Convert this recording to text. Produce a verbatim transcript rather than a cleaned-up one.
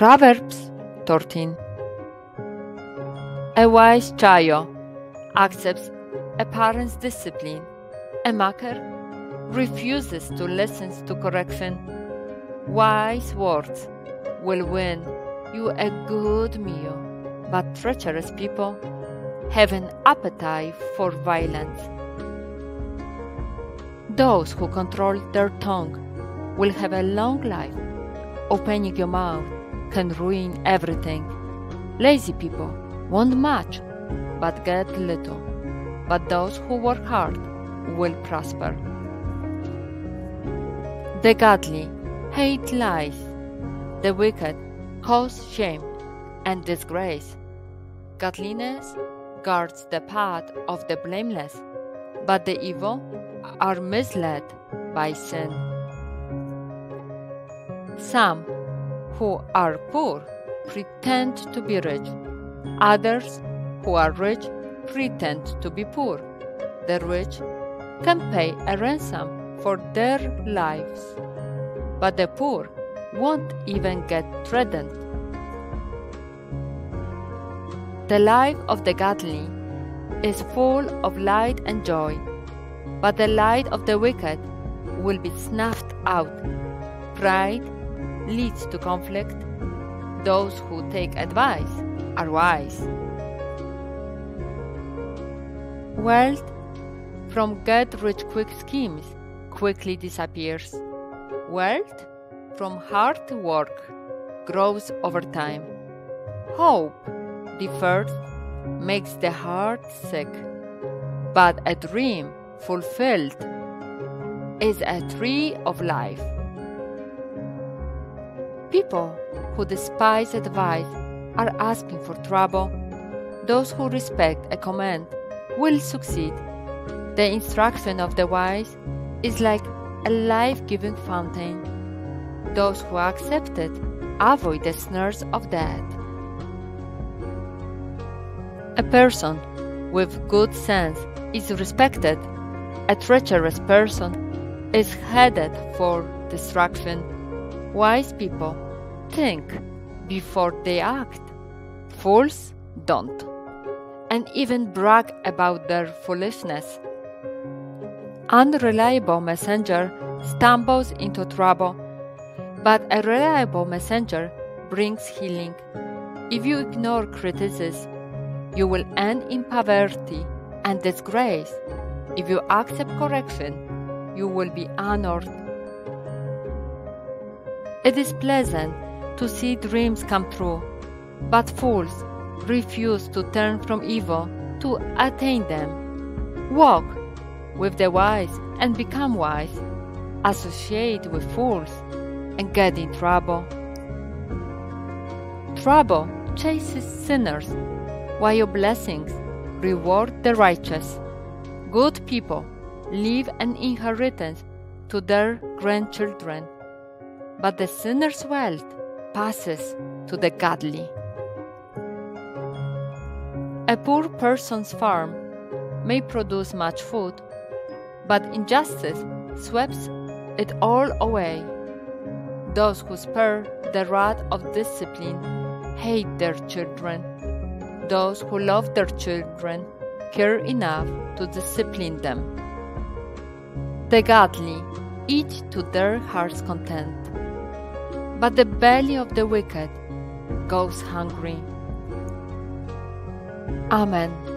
Proverbs thirteen. A wise child accepts a parent's discipline. A mocker refuses to listen to correction. Wise words will win you a good meal, but treacherous people have an appetite for violence. Those who control their tongue will have a long life. Opening your mouth can ruin everything. Lazy people want much, but get little. But those who work hard will prosper. The godly hate lies. The wicked cause shame and disgrace. Godliness guards the path of the blameless, but the evil are misled by sin. Some who are poor pretend to be rich. Others who are rich pretend to be poor. The rich can pay a ransom for their lives, but the poor won't even get threatened. The life of the godly is full of light and joy, but the light of the wicked will be snuffed out. Pride leads to conflict. Those who take advice are wise. Wealth from get-rich-quick schemes quickly disappears. Wealth from hard work grows over time. Hope deferred makes the heart sick, but a dream fulfilled is a tree of life. People who despise advice are asking for trouble. Those who respect a command will succeed. The instruction of the wise is like a life-giving fountain. Those who accept it avoid the snares of death. A person with good sense is respected. A treacherous person is headed for destruction. Wise people think before they act. Fools don't, and even brag about their foolishness. Unreliable messenger stumbles into trouble, but a reliable messenger brings healing. If you ignore criticism, you will end in poverty and disgrace. If you accept correction, you will be honored. It is pleasant to see dreams come true, but fools refuse to turn from evil to attain them. Walk with the wise and become wise. Associate with fools and get in trouble. Trouble chases sinners, while blessings reward the righteous. Good people leave an inheritance to their grandchildren, but the sinner's wealth passes to the godly. A poor person's farm may produce much food, but injustice sweeps it all away. Those who spare the rod of discipline hate their children. Those who love their children care enough to discipline them. The godly eat to their heart's content, but the belly of the wicked goes hungry. Amen.